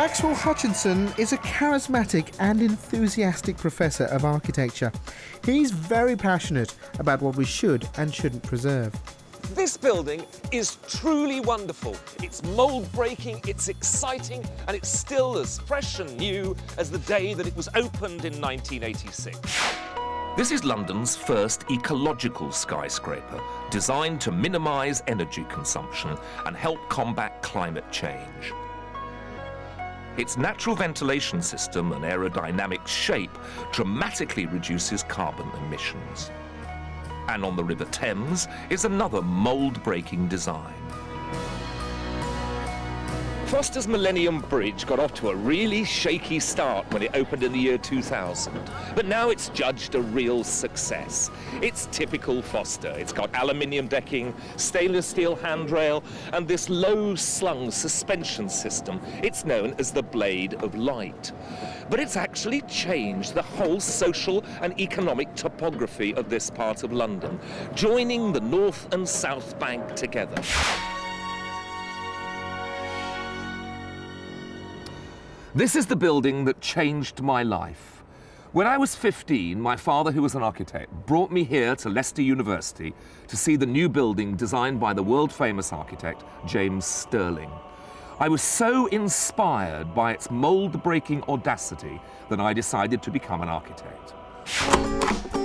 Maxwell Hutchinson is a charismatic and enthusiastic professor of architecture. He's very passionate about what we should and shouldn't preserve. This building is truly wonderful. It's mould-breaking, it's exciting, and it's still as fresh and new as the day that it was opened in 1986. This is London's first ecological skyscraper, designed to minimise energy consumption and help combat climate change. Its natural ventilation system and aerodynamic shape dramatically reduces carbon emissions. And on the River Thames is another mould-breaking design. Foster's Millennium Bridge got off to a really shaky start when it opened in the year 2000, but now it's judged a real success. It's typical Foster. It's got aluminium decking, stainless steel handrail, and this low-slung suspension system. It's known as the Blade of Light. But it's actually changed the whole social and economic topography of this part of London, joining the North and South Bank together. This is the building that changed my life. When I was 15, my father, who was an architect, brought me here to Leicester University to see the new building designed by the world-famous architect, James Stirling. I was so inspired by its mould-breaking audacity that I decided to become an architect.